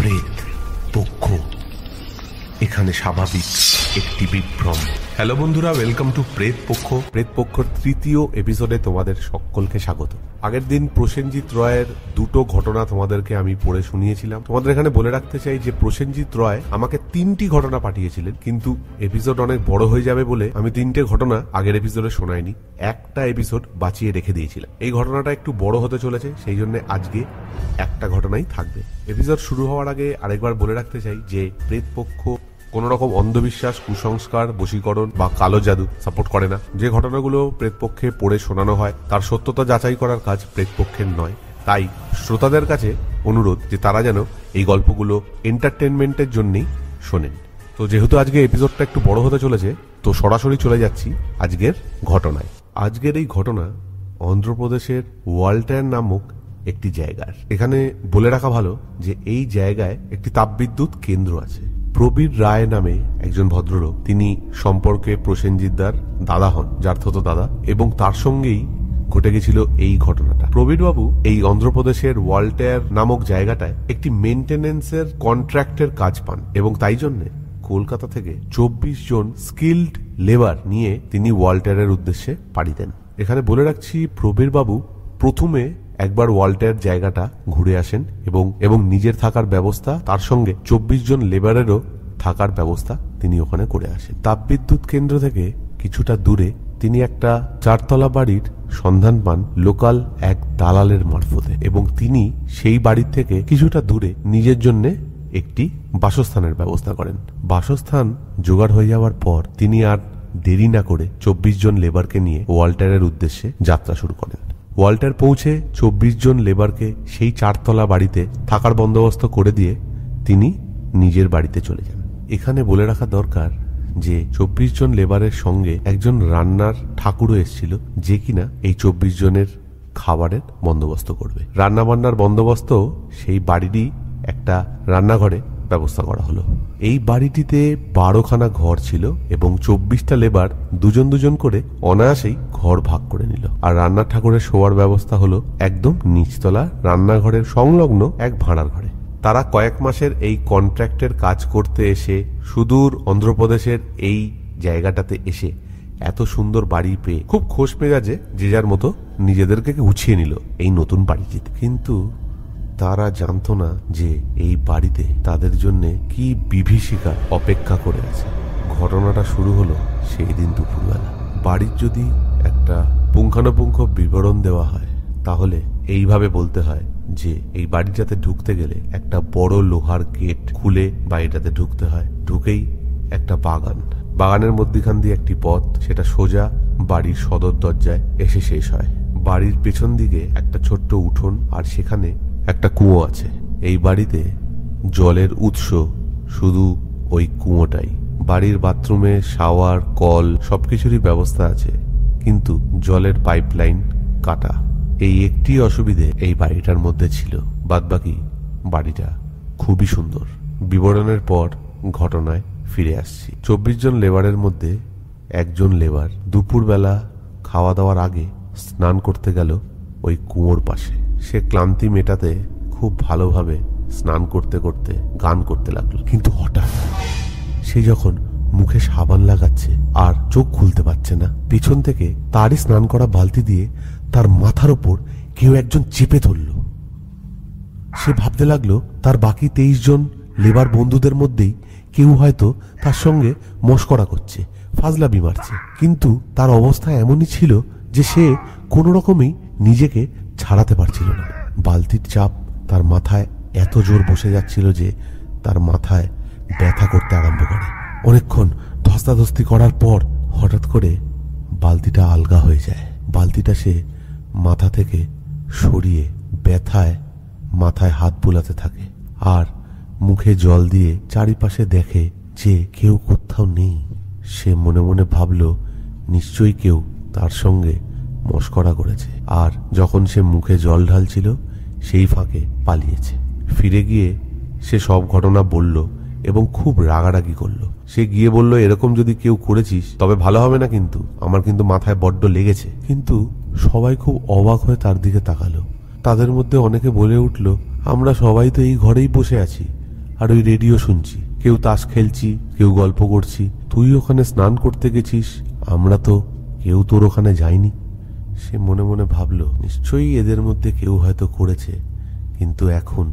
প্রেতপক্ষ এখানে স্বাভাবিক একটি বিভ্রম। হ্যালো বন্ধুরা, ওয়েলকাম টু প্রেতপক্ষ। প্রেতপক্ষর তৃতীয় এপিসোডে তোমাদের সকলকে স্বাগত। আগের দিন প্রসেনজিৎ রয়ের দুটো ঘটনা তোমাদেরকে আমি পড়ে শুনিয়েছিলাম। তোমাদের এখানে বলে রাখতে চাই যে প্রসেনজিৎ রয় আমাকে 3টি ঘটনা পাঠিয়েছিলেন, কিন্তু এপিসোড অনেক বড় হয়ে যাবে বলে আমি 3টে ঘটনা আগের এপিসোডে শোনাইনি, একটা এপিসোড বাঁচিয়ে রেখে দিয়েছিলাম। এই ঘটনাটা একটু বড় হতে চলেছে, সেই জন্য আজকে একটা ঘটনাই থাকবে। এপিসোড শুরু হওয়ার আগে আরেকবার বলে রাখতে চাই যে প্রেতপক্ষ কোন রকম অন্ধবিশ্বাস, কুসংস্কার, বশীকরণ বা কালো জাদু সাপোর্ট করে না। যে ঘটনাগুলো প্রেতপক্ষে পড়ে শোনানো হয় তার সত্যতা যাচাই করার কাজ প্রেতপক্ষের নয়। তাই শ্রোতাদের কাছে অনুরোধ যে তারা যেন এই গল্পগুলো এন্টারটেনমেন্টের জন্যই শোনেন। তো যেহেতু আজকে এপিসোডটা একটু বড় হতে চলেছে, তো সরাসরি চলে যাচ্ছি আজকের ঘটনায়। আজকের এই ঘটনা অন্ধ্রপ্রদেশের ওয়াল্টেয়ার নামক একটি জায়গার। এখানে বলে রাখা ভালো যে এই জায়গায় একটি তাপবিদ্যুৎ কেন্দ্র আছে। প্রবীর রায় নামে একজন ভদ্রলোক, তিনি সম্পর্কে প্রসেনজিৎদার দাদা হন, যার্থত দাদা, এবং তার সঙ্গেই ঘটে গেছিল এই ঘটনাটা। প্রবীরবাবু এই অন্ধ্রপ্রদেশের ওয়াল্টেয়ার নামক জায়গাটায় একটি মেনটেনেন্সের কন্ট্রাক্টের কাজ পান এবং তাই জন্য কলকাতা থেকে 24 জন স্কিল্ড লেবার নিয়ে তিনি ওয়াল্টেয়ারের উদ্দেশ্যে পাড়ি দেন। এখানে বলে রাখছি, প্রবীরবাবু প্রথমে একবার ওয়াল্টেয়ার জায়গাটা ঘুরে আসেন এবং নিজের থাকার ব্যবস্থা, তার সঙ্গে 24 জন লেবারেরও থাকার ব্যবস্থা তিনি ওখানে করে আসেন। তাপবিদ্যুৎ কেন্দ্র থেকে কিছুটা দূরে তিনি একটা 4তলা বাড়ির সন্ধান পান লোকাল এক দালালের মারফতে, এবং তিনি সেই বাড়ির থেকে কিছুটা দূরে নিজের জন্য একটি বাসস্থানের ব্যবস্থা করেন। বাসস্থান জোগাড় হয়ে যাওয়ার পর তিনি আর দেরি না করে 24 জন লেবারকে নিয়ে ওয়াল্টেয়ারের উদ্দেশ্যে যাত্রা শুরু করেন। ওয়াল্টেয়ার পৌঁছে 24 জন লেবারকে সেই 4তলা বাড়িতে থাকার বন্দোবস্ত করে দিয়ে তিনি নিজের বাড়িতে চলে যান। এখানে বলে রাখা দরকার যে 24 জন লেবারের সঙ্গে একজন রান্নার ঠাকুরও এসেছিল, যে কিনা এই 24 জনের খাবারের বন্দোবস্ত করবে। রান্নাবান্নার বন্দোবস্ত সেই বাড়িরই একটা রান্নাঘরে ব্যবস্থা করা হলো। এই বাড়িটিতে 12খানা ঘর ছিল এবং 24টা লেবার দুজন করে অনায়াসেই ঘর ভাগ করে নিল। আর রান্নার ঠাকুরের শোয়ার ব্যবস্থা হলো একদম নিচতলা রান্নাঘরের সংলগ্ন এক ভাড়ার ঘরে। তারা কয়েক মাসের এই কন্ট্রাক্টের কাজ করতে এসে সুদূর অন্ধ্রপ্রদেশের এই জায়গাটাতে এসে এত সুন্দর বাড়ি পেয়ে খুব খোশ মেজাজে যে যার মতো নিজেদেরকে উঠিয়ে নিল এই নতুন বাড়িটিতে। কিন্তু তারা জানতো না যে এই বাড়িতে তাদের জন্য কি বিভীষিকা অপেক্ষা করে আছে। ঘটনাটা শুরু হলো সেই দিন দুপুরবেলা। বাড়ির যদি একটা পুঙ্খানুপুঙ্খ বিবরণ দেওয়া হয় তাহলে এইভাবে বলতে হয় যে এই বাড়িটাতে ঢুকতে গেলে একটা বড় লোহার গেট খুলে বাড়িটাতে ঢুকতে হয়। ঢুকেই একটা বাগানের মধ্যখান দিয়ে একটি পথ, সেটা সোজা বাড়ির সদর দরজায় এসে শেষ হয়। বাড়ির পেছন দিকে একটা ছোট্ট উঠোন, আর সেখানে একটা কুয়ো আছে। এই বাড়িতে জলের উৎস শুধু ওই কুয়োটাই। বাড়ির বাথরুমে শাওয়ার, কল সবকিছুরই ব্যবস্থা আছে, কিন্তু জলের পাইপলাইন কাটা। এই একটি অসুবিধে এই বাড়িটার মধ্যে ছিল, বাদবাকি বাড়িটা খুবই সুন্দর। বিবরণের পর ঘটনায় ফিরে আসছি। 24 জন লেবারের মধ্যে একজন লেবার দুপুরবেলা খাওয়া দাওয়ার আগে স্নান করতে গেল ওই কুয়োর পাশে। সে ক্লান্তি মেটাতে খুব ভালোভাবে স্নান করতে করতে গান করতে লাগলো, কিন্তু হঠাৎ সে যখন মুখে সাবান লাগাচ্ছে আর চোখ খুলতে পারছে না, পিছন থেকে তারই স্নান করা বালতি দিয়ে তার মাথার ওপর কেউ একজন চেপে ধরল। সে ভাবতে লাগলো তার বাকি 23 জন লেবার বন্ধুদের মধ্যেই কেউ হয়তো তার সঙ্গে মস্করা করছে, ফাজলামি মারছে, কিন্তু তার অবস্থা এমনই ছিল যে সে কোনো রকমেই নিজেকে ছাড়াতে পারছিল না। বালতির চাপ তার মাথায় এত জোর বসে যাচ্ছিল যে তার মাথায় ব্যথা করতে আরম্ভ করে। অনেকক্ষণ ধস্তাধস্তি করার পর হঠাৎ করে বালতিটা আলগা হয়ে যায়। বালতিটা সে মাথা থেকে সরিয়ে ব্যথায় মাথায় হাত বোলাতে থাকে আর মুখে জল দিয়ে চারিপাশে দেখে যে কেউ কোথাও নেই। সে মনে মনে ভাবল নিশ্চয়ই কেউ তার সঙ্গে মস্করা করেছে, আর যখন সে মুখে জল ঢালছিল সেই ফাঁকে পালিয়েছে। ফিরে গিয়ে সে সব ঘটনা বলল এবং খুব রাগারাগি করল। সে গিয়ে বলল, এরকম যদি কেউ করেছিস তবে ভালো হবে না, কিন্তু আমার কিন্তু মাথায় বড্ড লেগেছে। কিন্তু সবাই খুব অবাক হয়ে তার দিকে তাকালো। তাদের মধ্যে অনেকে বলে উঠল, আমরা সবাই তো এই ঘরেই বসে আছি, আর ওই রেডিও শুনছি, কেউ তাস খেলছি, কেউ গল্প করছি। তুই ওখানে স্নান করতে গেছিস, আমরা তো কেউ তোর ওখানে যাইনি। সে মনে মনে ভাবল, নিশ্চয়ই এদের মধ্যে কেউ হয়তো করেছে, কিন্তু এখন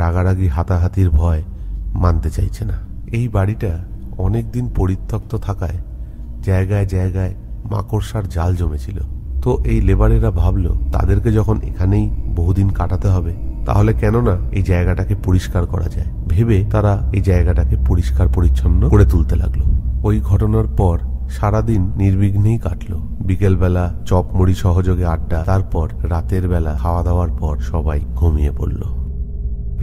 রাগারাগি হাতাহাতির ভয় মানতে চাইছে না। এই বাড়িটা অনেকদিন পরিত্যক্ত থাকায় জায়গায় জায়গায় মাকড়সার জাল জমেছিল। তো এই লেবারেরা ভাবল তাদেরকে যখন এখানেই বহুদিন কাটাতে হবে, তাহলে কেননা এই জায়গাটাকে পরিষ্কার করা যায়। ভেবে তারা এই জায়গাটাকে পরিষ্কার পরিচ্ছন্ন করে তুলতে লাগলো। ওই ঘটনার পর সারাদিন নির্বিঘ্নেই কাটলো। বিকেলবেলা চপমুড়ি সহযোগে আড্ডা, তারপর রাতের বেলা খাওয়া দাওয়ার পর সবাই ঘুমিয়ে পড়ল।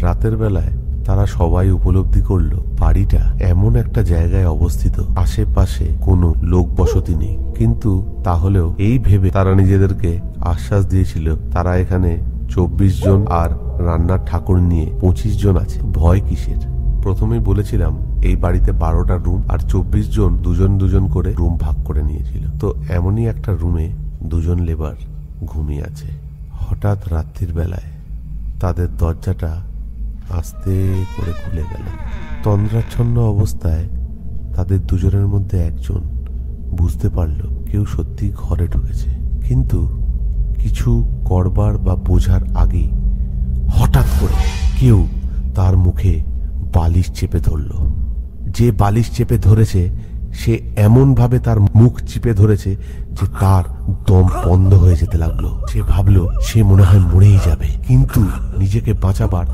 রাতের বেলায় তারা সবাই উপলব্ধি করল বাড়িটা এমন একটা জায়গায় অবস্থিত, আশেপাশে কোনো লোক বসতি নেই। কিন্তু তাহলেও এই ভেবে তারা নিজেদেরকে আশ্বাস দিয়েছিল তারা এখানে 24 জন আর রান্নার ঠাকুর নিয়ে 25 জন আছে, ভয় কিসের। প্রথমেই বলেছিলাম এই বাড়িতে 12টা রুম আর 24 জন দুজন দুজন করে রুম ভাগ করে নিয়েছিল। তো এমনই একটা রুমে দুজন লেবার ঘুমিয়ে আছে। হঠাৎ রাত্রির বেলায় তাদের দরজাটা আস্তে করে খুলে গেল। তন্দ্রাচ্ছন্ন অবস্থায় তাদের দুজনের মধ্যে একজন বুঝতে পারল কেউ সত্যি ঘরে ঢুকেছে। কিন্তু কিছু করবার বা বোঝার আগে হঠাৎ করে কেউ তার মুখে বালিশ চেপে ধরল। যে বালিশ চেপে ধরেছে সে এমনভাবে তার মুখ চিপে ধরেছে যে তার দম বন্ধ হয়ে যেতে লাগলো। সে ভাবল সে মনে হয় মরেই যাবে, কিন্তু নিজেকে বাঁচাবার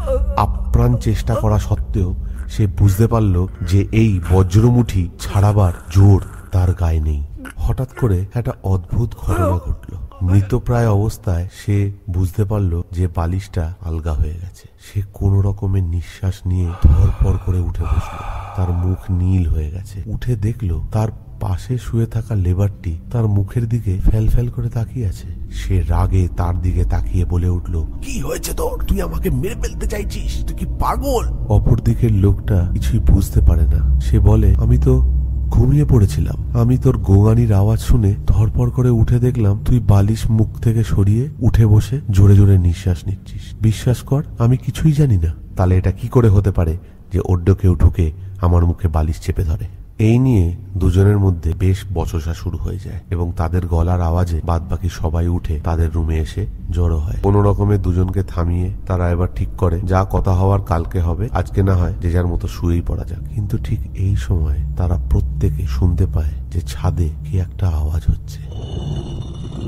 আপ্রাণ চেষ্টা করা সত্ত্বেও সে বুঝতে পারল যে এই বজ্রমুঠি ছাড়াবার জোর তার গায়ে নেই। হঠাৎ করে একটা অদ্ভুত ঘটনা ঘটল। মৃতপ্রায় অবস্থায় সে বুঝতে পারল যে বালিশটা আলগা হয়ে গেছে। সে কোনো রকমের নিঃশ্বাস নিয়ে ধরপর করে উঠে বসল। তার মুখ নীল হয়ে গেছে। উঠে দেখলো তার পাশে শুয়ে থাকা লেবারটি তার মুখের দিকে ফ্যাল ফ্যাল করে তাকিয়ে আছে। সে রাগে তার দিকে তাকিয়ে বলে উঠল, কি হয়েছে তোর? তুই আমাকে মেরে ফেলতে চাইছিস? তুই কি পাগল? অপর দিকের লোকটা কিছুই বুঝতে পারে না। সে বলে, আমি তো ঘুমিয়ে পড়েছিলাম। আমি তোর গোঙানির আওয়াজ শুনে ধরপর করে উঠে দেখলাম তুই বালিশ মুখ থেকে সরিয়ে উঠে বসে জোরে জোরে নিঃশ্বাস নিচ্ছিস। বিশ্বাস কর আমি কিছুই জানি না। তাহলে এটা কি করে হতে পারে যে অন্য কেউ ঢুকে আমার মুখে বালিশ চেপে ধরে? এই নিয়ে দুজনের মধ্যে বেশ বচসা শুরু হয়ে যায় এবং তাদের গলার আওয়াজে বাদবাকি সবাই উঠে তাদের রুমে এসে জড়ো হয়। কোনো রকমে দুজনকে থামিয়ে তারা এবার ঠিক করে যা কথা হওয়ার কালকে হবে, আজকে না হয় যে যার মতো শুয়েই পড়া যাক। কিন্তু ঠিক এই সময় তারা প্রত্যেকে শুনতে পায় যে ছাদে কি একটা আওয়াজ হচ্ছে।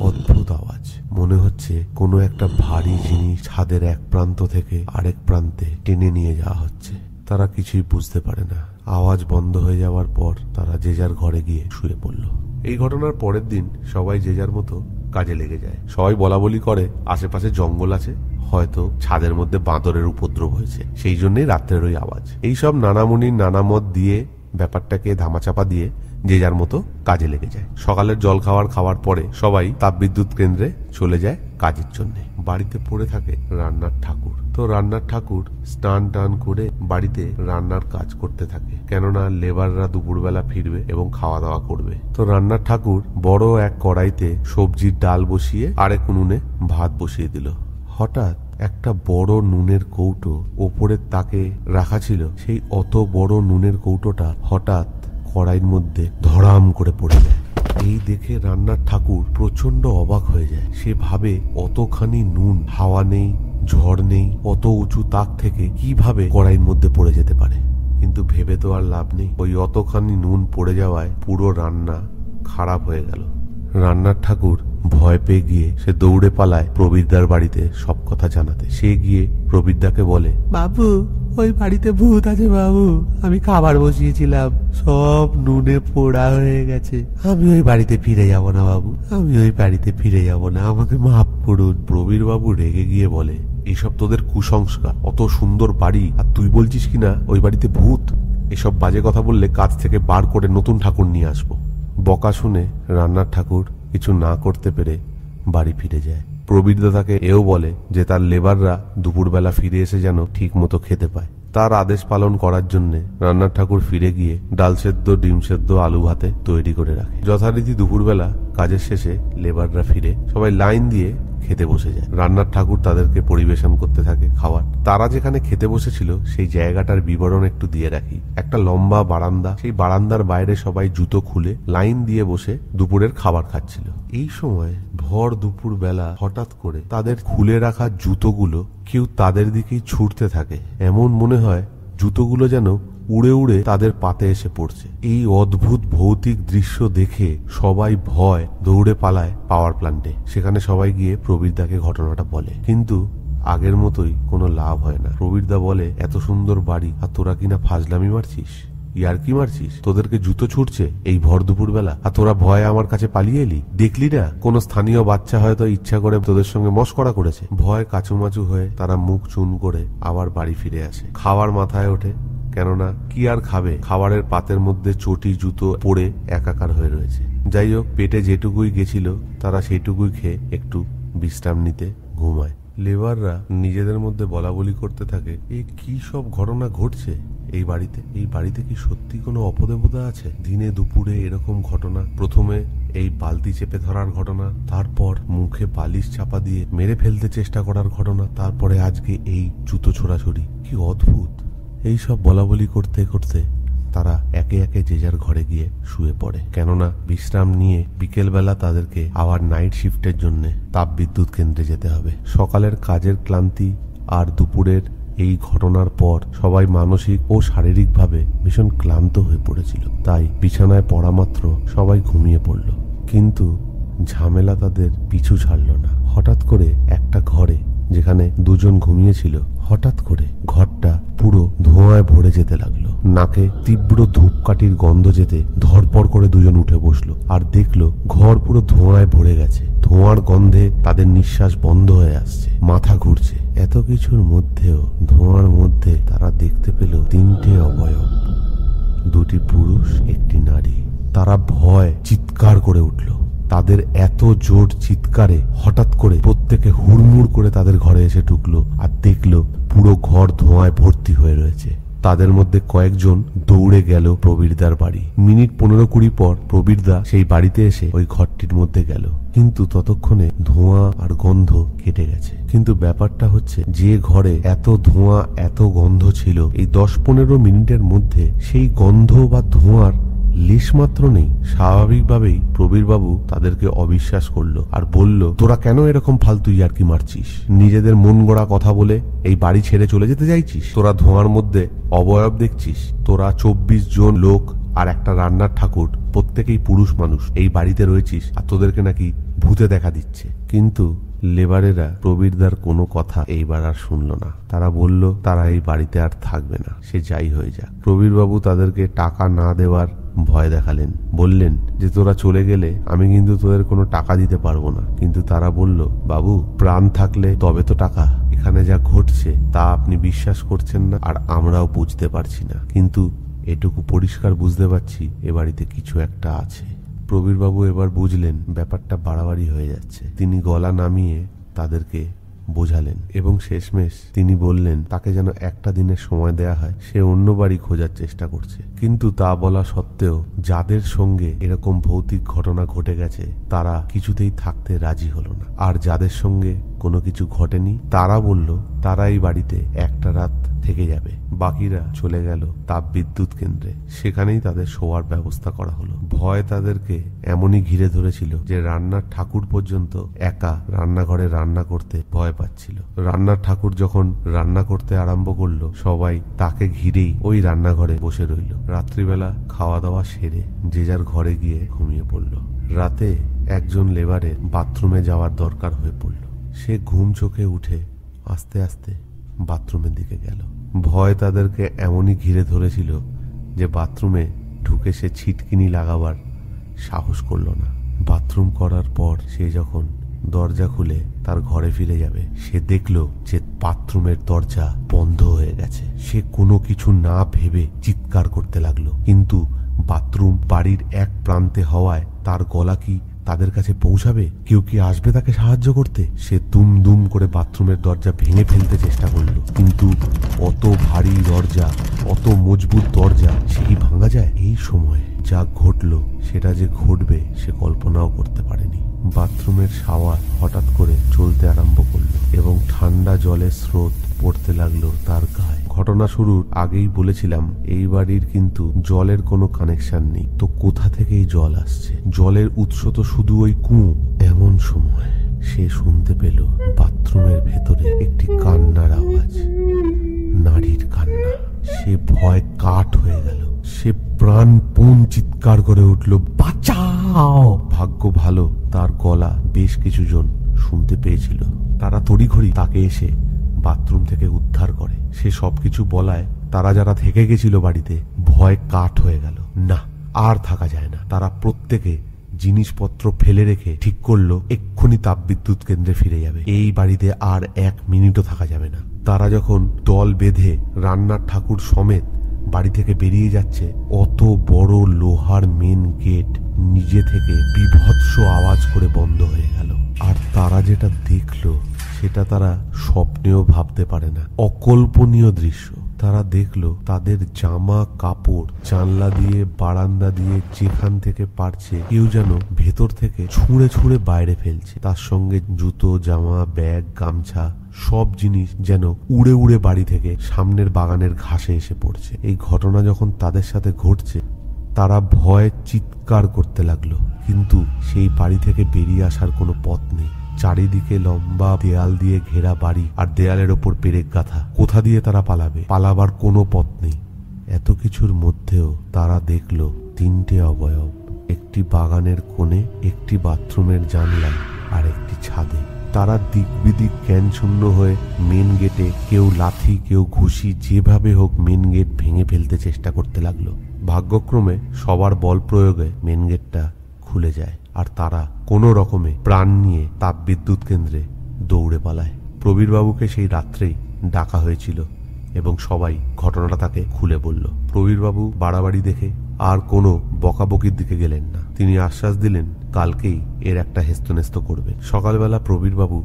অদ্ভুত আওয়াজ, মনে হচ্ছে কোনো একটা ভারী জিনিস ছাদের এক প্রান্ত থেকে আরেক প্রান্তে টেনে নিয়ে যাওয়া হচ্ছে। তারা কিছুই বুঝতে পারে না। আওয়াজ বন্ধ হয়ে যাওয়ার পর তারা যে যার ঘরে গিয়ে শুয়ে পড়ল। এই ঘটনার পরের দিন সবাই যে যার মতো কাজে লেগে যায়। সবাই বলা বলি করে আশেপাশে জঙ্গল আছে, হয়তো ছাদের মধ্যে বাঁদরের উপদ্রব হয়েছে, সেই জন্যই রাত্রের ওই আওয়াজ। এইসব নানামুনির নানা মত দিয়ে ব্যাপারটাকে ধামাচাপা দিয়ে যে যার মতো কাজে লেগে যায়। সকালের জল খাওয়ার পরে সবাই তাপবিদ্যুৎ কেন্দ্রে চলে যায় কাজের জন্য। বাড়িতে পড়ে থাকে রান্নার ঠাকুর। তো রান্নার ঠাকুর স্নান টান করে বাড়িতে রান্নার কাজ করতে থাকে, কেননা লেবাররা দুপুরবেলা ফিরবে এবং খাওয়া দাওয়া করবে। তো রান্নার ঠাকুর বড় এক কড়াইতে সবজির ডাল বসিয়ে আরেক উনুনে ভাত বসিয়ে দিল। হঠাৎ একটা বড় নুনের কৌটো ওপরের তাকে রাখা ছিল, সেই অত বড় নুনের কৌটোটা হঠাৎ কড়াইয়ের মধ্যে ধড়াম করে পড়ে যায়। এই দেখে রান্নার ঠাকুর প্রচন্ড অবাক হয়ে যায়। সে ভাবে অতখানি নুন হাওয়া নেই, ঝড় নেই, অত উঁচু তাক থেকে কিভাবে কড়াইয়ের মধ্যে পড়ে যেতে পারে। কিন্তু ভেবে তো আর লাভ নেই, ওই অতখানি নুন পড়ে যাওয়ায় পুরো রান্না খারাপ হয়ে গেল। রান্নার ঠাকুর ভয় পেয়ে গিয়ে সে দৌড়ে পালায় প্রবীরদার বাড়িতে সব কথা জানাতে। সে গিয়ে প্রবীরদাকে বলে, বাবু ওই বাড়িতে ভূত আছে বাবু, আমি খাবার বসিয়েছিলাম সব নুনে পোড়া হয়ে গেছে, আমি ওই বাড়িতে ফিরে যাব না বাবু, আমি ওই বাড়িতে ফিরে যাব না, আমাকে মাফ করুন। প্রবীর বাবু রেগে গিয়ে বলে, এসব তোদের কুসংস্কার, অত সুন্দর বাড়ি আর তুই বলছিস কিনা ওই বাড়িতে ভূত। এসব বাজে কথা বললে কাজ থেকে বার করে নতুন ঠাকুর নিয়ে আসবো। বকা শুনে রান্নার ঠাকুর কিছু না করতে পেরে বাড়ি ফিরে যায়। প্রবীরদা তাকে এও বলে যে তার লেবাররা দুপুরবেলা ফিরে এসে যেন ঠিক মতো খেতে পায়। তার আদেশ পালন করার জন্য রান্নার ঠাকুর ফিরে গিয়ে ডাল সেদ্ধ, ডিম সেদ্ধ, আলু ভাতে তৈরি করে রাখে। যথারীতি দুপুরবেলা কাজের শেষে লেবাররা ফিরে সবাই লাইন দিয়ে খেতে বসে যায়। রান্নার ঠাকুর তাদেরকে পরিবেশন করতে থাকে খাবার। তারা যেখানে খেতে বসেছিল সেই জায়গাটার বিবরণ একটু দিয়ে রাখি। একটা লম্বা বারান্দা, সেই বারান্দার বাইরে সবাই জুতো খুলে লাইন দিয়ে বসে দুপুরের খাবার খাচ্ছিল। এই সময় ভর দুপুর বেলা হঠাৎ করে তাদের খুলে রাখা জুতোগুলো কেউ তাদের দিকেই ছুটতে থাকে। এমন মনে হয় জুতোগুলো যেন উড়ে উড়ে তাদের পাতে এসে পড়ছে। এই অদ্ভুত ভৌতিক দৃশ্য দেখে সবাই ভয় দৌড়ে পালায় পাওয়ার প্ল্যান্টে। সেখানে সবাই গিয়ে প্রবীরদাকে ঘটনাটা বলে, কিন্তু আগের মতোই কোনো লাভ হয় না। প্রবীরদা বলে, এত সুন্দর বাড়ি আর তোরা কিনা ফাজলামি মারছিস, ইয়ার্কি মারছিস, তোদেরকে জুতো ছুটছে এই ভর দুপুর বেলা, আর তোরা ভয়ে আমার কাছে পালিয়ে এলি। দেখলি না কোনো স্থানীয় বাচ্চা হয়তো ইচ্ছা করে তোদের সঙ্গে মশকরা করেছে। ভয় কাচুমাচু হয়ে তারা মুখ চুন করে আবার বাড়ি ফিরে আসে। খাওয়ার মাথায় ওঠে, কেননা কি আর খাবে, খাবারের পাতের মধ্যে চটি জুতো পড়ে একাকার হয়ে রয়েছে। যাই হোক, পেটে যেটুকুই গেছিল তারা সেটুকুই খেয়ে একটু বিশ্রাম নিতে ঘুমায়। লেবাররা নিজেদের মধ্যে বলা বলি করতে থাকে, এ কি সব ঘটনা ঘটছে এই বাড়িতে, এই বাড়িতে কি সত্যি কোনো অপদেবতা আছে? দিনে দুপুরে এরকম ঘটনা, প্রথমে এই বালতি চেপে ধরার ঘটনা, তারপর মুখে বালিশ চাপা দিয়ে মেরে ফেলতে চেষ্টা করার ঘটনা, তারপরে আজকে এই জুতো ছোড়াছড়ি, কি অদ্ভুত। এইসব বলা বলি করতে করতে তারা একে একে যে যার ঘরে গিয়ে শুয়ে পড়ে, কেননা বিশ্রাম নিয়ে বিকেলবেলা তাদেরকে আবার নাইট শিফটের জন্য তাপবিদ্যুৎ কেন্দ্রে যেতে হবে। সকালের কাজের ক্লান্তি আর দুপুরের এই ঘটনার পর সবাই মানসিক ও শারীরিকভাবে ভীষণ ক্লান্ত হয়ে পড়েছিল। তাই বিছানায় পড়া মাত্র সবাই ঘুমিয়ে পড়ল। কিন্তু ঝামেলা তাদের পিছু ছাড়ল না। হঠাৎ করে একটা ঘরে, যেখানে দুজন ঘুমিয়েছিল, হঠাৎ করে ঘরটা পুরো ধোঁয়ায় ভরে যেতে লাগলো। নাকে তীব্র ধূপকাঠির গন্ধ যেতে ধরপড় করে দুজন উঠে বসলো আর দেখলো ঘর পুরো ধোঁয়ায় ভরে গেছে। ধোঁয়ার গন্ধে তাদের নিঃশ্বাস বন্ধ হয়ে আসছে, মাথা ঘুরছে। এত কিছুর মধ্যেও ধোঁয়ার মধ্যে তারা দেখতে পেল তিনটে অবয়ব, দুটি পুরুষ, একটি নারী। তারা ভয় চিৎকার করে উঠল। তাদের এত জোর চিৎকারে হঠাৎ করে প্রত্যেকে হুড়মুড় করে তাদের ঘরে এসে ঢুকলো আর দেখলো পুরো ঘর ধোঁয়ায় ভর্তি হয়ে রয়েছে। তাদের মধ্যে কয়েকজন দৌড়ে গেল প্রবীরদার বাড়ি। মিনিট 15-20 পর প্রবীরদা সেই বাড়িতে এসে ওই ঘরটির মধ্যে গেল, কিন্তু ততক্ষণে ধোঁয়া আর গন্ধ কেটে গেছে। কিন্তু ব্যাপারটা হচ্ছে, যে ঘরে এত ধোঁয়া এত গন্ধ ছিল, এই 10-15 মিনিটের মধ্যে সেই গন্ধ বা ধোঁয়ার লেশমাত্র নেই। স্বাভাবিকভাবেই প্রবীরবাবু তাদেরকে অবিশ্বাস করলো আর বলল, তোরা কেন এরকম ফালতু ইয়ার্কি মারছিস? নিজেদের মন গড়া কথা বলে এই বাড়ি ছেড়ে চলে যেতে চাইছিস? তোরা ধোঁয়ার মধ্যে অবয়ব দেখছিস? তোরা 24 জন লোক আর একটা রান্নার ঠাকুর, প্রত্যেকেই পুরুষ মানুষ, এই বাড়িতে রয়েছিস আর তোদেরকে নাকি ভূতে দেখা দিচ্ছে। কিন্তু লেবারেরা প্রবীরদার কোনো কথা এইবার আর শুনল না। তারা বলল, তারা এই বাড়িতে আর থাকবে না, সে যাই হয়ে যাক। প্রবীরবাবু তাদেরকে টাকা না দেওয়ার ভয় দেখালেন, বললেন যে তোরা চলে গেলে আমি কিন্তু তোদের কোনো টাকা দিতে পারবো না। কিন্তু তারা বলল, বাবু প্রাণ থাকলে তবে তো টাকা। এখানে যা ঘটছে তা আপনি বিশ্বাস করছেন না আর আমরাও বুঝতে পারছি না, কিন্তু এটুকু পরিষ্কার বুঝতে পারছি এ বাড়িতে কিছু একটা আছে। প্রবীরবাবু এবার বুঝলেন ব্যাপারটা বাড়াবাড়ি হয়ে যাচ্ছে। তিনি গলা নামিয়ে তাদেরকে বোঝালেন এবং শেষমেশ তিনি বললেন, তাকে যেন একটা দিনের সময় দেয়া হয়, সে অন্য বাড়ি খোঁজার চেষ্টা করছে। কিন্তু তা বলা সত্ত্বেও যাদের সঙ্গে এরকম ভৌতিক ঘটনা ঘটে গেছে তারা কিছুতেই থাকতে রাজি হলো না। আর যাদের সঙ্গে কোনো কিছু ঘটেনি তারা বলল, তারা এই বাড়িতে একটা রাত থেকে যাবে। বাকিরা চলে গেল তাপ বিদ্যুৎ কেন্দ্রে, সেখানেই তাদের শোয়ার ব্যবস্থা করা হলো। ভয় তাদেরকে এমনই ঘিরে ধরেছিল যে রান্নার ঠাকুর পর্যন্ত একা রান্নাঘরে রান্না করতে ভয় পাচ্ছিল। রান্নার ঠাকুর যখন রান্না করতে আরম্ভ করলো, সবাই তাকে ঘিরেই ওই রান্নাঘরে বসে রইল। রাত্রিবেলা খাওয়া দাওয়া সেরে যে যার ঘরে গিয়ে ঘুমিয়ে পড়লো। রাতে একজন লেবারের বাথরুমে যাওয়ার দরকার হয়ে পড়লো। সে ঘুম চোখে উঠে আস্তে আস্তে বাথরুমের দিকে গেল। ভয় তাদেরকে এমনই ঘিরে ধরেছিল যে বাথরুমে ঢুকে সে ছিটকিনি লাগাবার সাহস করল না। বাথরুম করার পর সে যখন দরজা খুলে তার ঘরে ফিরে যাবে, সে দেখল যে বাথরুমের দরজা বন্ধ হয়ে গেছে। সে কোনো কিছু না ভেবে চিৎকার করতে লাগলো, কিন্তু বাথরুম বাড়ির এক প্রান্তে হওয়ায় তার গলা কি তাদের কাছে পৌঁছাবে? কেউ কি আসবে তাকে সাহায্য করতে? সে দুম দুম করে বাথরুমের দরজা ভেঙে ফেলতে চেষ্টা করলো, কিন্তু অত ভারী দরজা, অত মজবুত দরজা সে কি ভাঙা যায়? এই সময় যা ঘটলো সেটা যে ঘটবে সে কল্পনাও করতে পারেনি। বাথরুমের শাওয়ার হঠাৎ করে চলতে আরম্ভ করলো এবং ঠান্ডা জলের স্রোত পড়তে লাগলো তার গায়ে। ঘটনা শুরুর আগেই বলেছিলাম এই বাড়ির কিন্তু জলের কোনো কানেকশন নেই, তো কোথা থেকে জল আসছে? জলের উৎস তো শুধু ওই কুয়ো। এমন সময় সে শুনতে পেল বাথরুমের ভেতরে একটি কান্নার আওয়াজ, নারীর কান্না। সে ভয় কাঠ হয়ে গেল, সে প্রাণপণ চিৎকার করে উঠল, বাঁচাও! ভাগ্য ভালো তার গলা বেশ কিছুজন শুনতে পেয়েছিল, তারা তড়িঘড়ি তাকে এসে বাথরুম থেকে উদ্ধার করে। সে সবকিছু বলায় তারা যারা থেকে গেছিল বাড়িতে ভয় কাঠ হয়ে গেল। না, আর থাকা যায় না। তারা প্রত্যেকে জিনিসপত্র ফেলে রেখে ঠিক করলো এক্ষুনি তাপবিদ্যুৎ কেন্দ্রে ফিরে যাবে, এই বাড়িতে আর এক মিনিটও থাকা যাবে না। তারা যখন দল বেঁধে রান্নার ঠাকুর সমেত বাড়ি থেকে বেরিয়ে যাচ্ছে, অত বড় লোহার মেন গেট নিজে থেকে বিভৎস আওয়াজ করে বন্ধ হয়ে গেল। আর তারা যেটা দেখলো সেটা তারা স্বপ্নেও ভাবতে পারে না, অকল্পনীয় দৃশ্য। তারা দেখলো তাদের জামা কাপড় জানলা দিয়ে বারান্দা দিয়ে যেখান থেকে পারছে কেউ যেন ভেতর থেকে ছুঁড়ে ছুঁড়ে বাইরে ফেলছে। তার সঙ্গে জুতো, জামা, ব্যাগ, গামছা সব জিনিস যেন উড়ে উড়ে বাড়ি থেকে সামনের বাগানের ঘাসে এসে পড়ছে। এই ঘটনা যখন তাদের সাথে ঘটছে তারা ভয়ে চিৎকার করতে লাগলো, কিন্তু সেই বাড়ি থেকে বেরিয়ে আসার কোনো পথ নেই। চারিদিকে লম্বা দেয়াল দিয়ে ঘেরা বাড়ি, আর দেয়ালের ওপর পেরেক গাঁথা। কোথা দিয়ে তারা পালাবে? পালাবার কোনো পথ নেই। এত কিছুর মধ্যেও তারা দেখলো তিনটে অবয়ব, একটি বাগানের কোণে, একটি বাথরুমের জানলায়, আর একটি ছাদে। তারা দিকবিদিক জ্ঞান শূন্য হয়ে মেন গেটে কেউ লাথি কেউ ঘুষি, যেভাবে হোক মেন গেট ভেঙে ফেলতে চেষ্টা করতে লাগলো। ভাগ্যক্রমে সবার বল প্রয়োগে মেন গেটটা খুলে যায় আর তারা কোনো রকমে প্রাণ নিয়ে তাপবিদ্যুৎ কেন্দ্রে দৌড়ে পালায়। প্রবীরবাবুকে সেই রাত্রেই ডাকা হয়েছিল এবং সবাই ঘটনাটা তাকে খুলে বলল। প্রবীরবাবু বাড়াবাড়ি দেখে আর কোনো বকাবকির দিকে গেলেন না, তিনি আশ্বাস দিলেন কালকেই এর একটা হেস্তনেস্ত করবে। সকালবেলা প্রবীরবাবু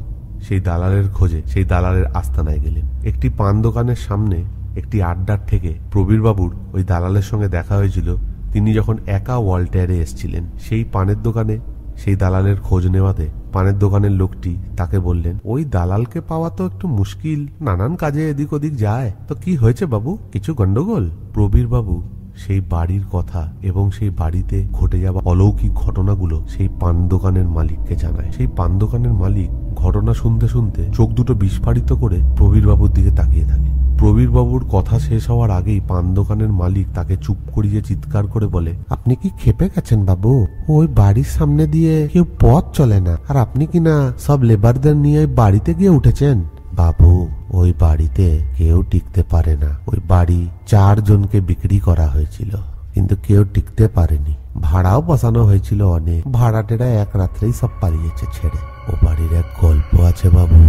সেই দালালের খোঁজে সেই দালালের আস্তানায় গেলেন। একটি পান দোকানের সামনে একটি আড্ডার থেকে প্রবীরবাবুর ওই দালালের সঙ্গে দেখা হয়েছিল তিনি যখন একা ওয়াল্টেয়ারে এসেছিলেন। সেই পানের দোকানে সেই দালালের খোঁজ নেওয়াতে পানের দোকানের লোকটি তাকে বললেন, ওই দালালকে পাওয়া তো একটু মুশকিল, নানান কাজে এদিক ওদিক যায়, তো কি হয়েছে বাবু, কিছু গন্ডগোল? প্রবীরবাবু সেই বাড়ির কথা এবং সেই বাড়িতে ঘটে যাওয়া অলৌকিক ঘটনাগুলো সেই পান দোকানের মালিককে জানায়। সেই পান দোকানের মালিক ঘটনা শুনতে শুনতে চোখ দুটো বিস্ফারিত করে প্রবীরবাবুর দিকে তাকিয়ে থাকে। প্রবীরবাবুর কথা শেষ হওয়ার আগেই পান দোকানের মালিক তাকে চুপ করিয়ে চিৎকার করে বলে, আপনি কি খেপে গেছেন বাবু? ওই বাড়ির সামনে দিয়ে কেউ পথ চলে না, আর আপনি কিনা সব লেবারদের নিয়ে বাড়িতে গিয়ে উঠেছেন। বাবু, ওই বাড়িতে কেউ টিকতে পারে না। ওই বাড়ি 4 জনকে বিক্রি করা হয়েছিল, কিন্তু কেউ টিকতে পারেনি। ভাড়াও বসানো হয়েছিল অনেক, ভাড়াটেরা এক রাত্রেই সব পালিয়েছে ছেড়ে। ও বাড়ির এক গল্প আছে বাবু,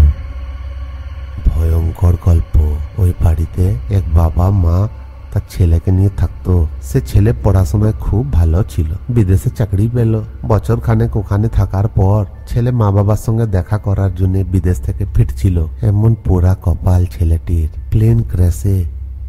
ভয়ঙ্কর গল্প। ওই বাড়িতে এক বাবা মা তার ছেলেকে নিয়ে থাকতো। সে ছেলে পড়াশোনায় খুব ভালো ছিল, বিদেশে চাকরি পেল। বছর খানেক ওখানে থাকার পর ছেলে মা বাবার সঙ্গে দেখা করার জন্য বিদেশ থেকে ফিরছিল। এমন পোড়া কপাল ছেলেটির, প্লেন ক্র্যাশে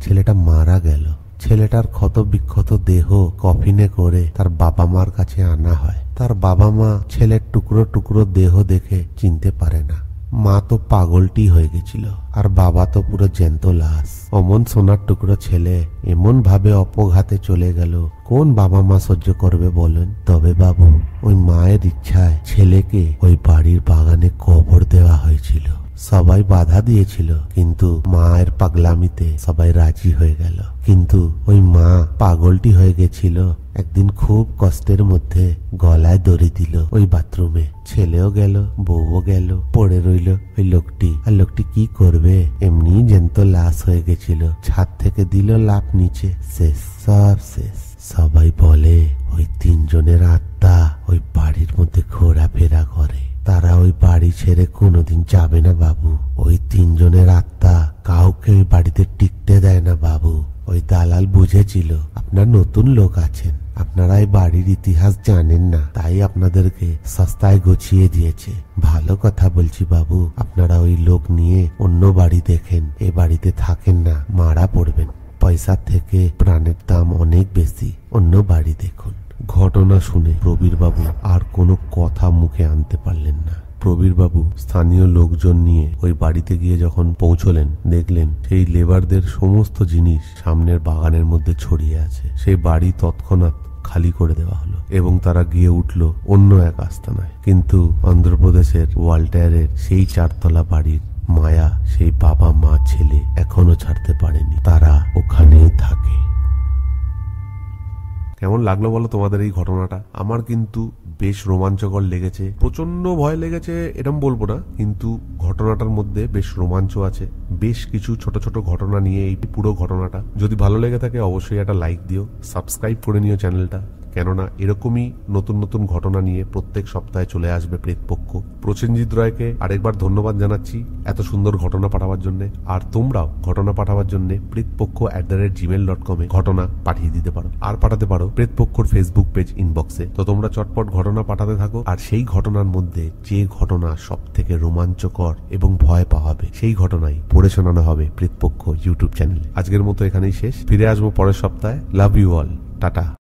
ছেলেটা মারা গেল। ছেলেটার ক্ষত বিক্ষত দেহ কফিনে করে তার বাবা মার কাছে আনা হয়। তার বাবা মা ছেলের টুকরো টুকরো দেহ দেখে চিনতে পারে না। মা তো পাগলটি হয়ে গেছিল, আর বাবা তো পুরো জ্যান্ত লাশ। অমন সোনার টুকরো ছেলে এমন ভাবে অপঘাতে চলে গেল, কোন বাবা মা সহ্য করবে বলেন? তবে বাবু, ওই মায়ের ইচ্ছায় ছেলেকে ওই বাড়ির বাগানে কবর দেওয়া হয়েছিল। সবাই বাধা দিয়েছিল, কিন্তু মায়ের পাগলামিতে সবাই রাজি হয়ে গেল। কিন্তু ওই মা পাগলটি হয়ে গেছিল। একদিন খুব কষ্টের মধ্যে গলায় দড়ি দিল ওই বাথরুমে। ছেলেও গেল, বউও গেল, পড়ে রইল ওই লোকটি। আর লোকটি কি করবে? এমনি জ্যান্ত লাশ হয়ে গেছিল। ছাদ থেকে দিল লাফ নিচে, শেষ, সব শেষ। সবাই বলে ওই 3 জনের আত্মা ওই বাড়ির মধ্যে ঘোরাফেরা করে, তারা ওই বাড়ি ছেড়ে কোনোদিন যাবে না বাবু। ওই 3 জনের আত্মা কাউকে ওই বাড়িতে টিকতে দেয় না বাবু। ওই দালাল বুঝেছিল আপনার নতুন লোক আছেন, আপনারা এই বাড়ির ইতিহাস জানেন না, তাই আপনাদেরকে সস্তায় গুছিয়ে দিয়েছে। ভালো কথা বলছি বাবু, আপনারা ওই লোক নিয়ে অন্য বাড়ি দেখেন, এ বাড়িতে থাকেন না, মারা পড়বেন। पैसा थेके प्राणेर दाम अनेक बेशी अन्य बाड़ी देखुन। घटना शुने प्रबीर बाबू आर कोनो कथा मुखे आनते पारलेन ना। प्रबीर बाबू स्थानीय लोकजन निये ओई बाड़ीते गिये जखन पौंछलेन देखलेन सेई लेबारदेर समस्त जिनिस सामनेर बागानेर मध्य छड़िये आछे। सेई बाड़ी तत्क्षणात् खाली करे देवा हलो एबं तारा गिये उठलो अन्य एक आस्थानाय। किन्तु आंध्रप्रदेशेर ওয়াল্টেয়ারের सेई चारतला बाड़ीर माया सेई बाबा मा छेले एखोनो छाड़ते पारेनि, तारा ओखानेई थाके। কেমন লাগলো বলো তোমাদের এই ঘটনাটা? আমার কিন্তু বেশ রোমাঞ্চকর লেগেছে। প্রচন্ড ভয় লেগেছে এরকম বলবো না, কিন্তু ঘটনাটার মধ্যে বেশ রোমাঞ্চ আছে। বেশ কিছু ছোট ছোট ঘটনা নিয়ে এই পুরো ঘটনাটা। যদি ভালো লেগে থাকে অবশ্যই একটা লাইক দিও, সাবস্ক্রাইব করে নিও চ্যানেলটা, কেননা এরকমই নতুন নতুন ঘটনা নিয়ে প্রত্যেক সপ্তাহে চলে আসবে প্রেতপক্ষ। প্রসেনজিৎ রায়কে আরেকবার ধন্যবাদ জানাচ্ছি এত সুন্দর ঘটনা পাঠাবার জন্য। আর তোমরাও ঘটনা পাঠাবার জন্য pretpokkho@gmail.com এ ঘটনা পাঠিয়ে দিতে পারো। আর পাঠাতে পারো প্রেতপক্ষর ফেসবুক পেজ ইনবক্সে। তো তোমরা চটপট ঘটনা পাঠাতে থাকো, আর সেই ঘটনার মধ্যে যে ঘটনা সব থেকে রোমাঞ্চকর এবং ভয় পাওয়াবে সেই ঘটনাই পড়ে শোনানো হবে প্রেতপক্ষ ইউটিউব চ্যানেলে। আজকের মতো এখানেই শেষ, ফিরে আসবো পরের সপ্তাহে। Love you all, tata.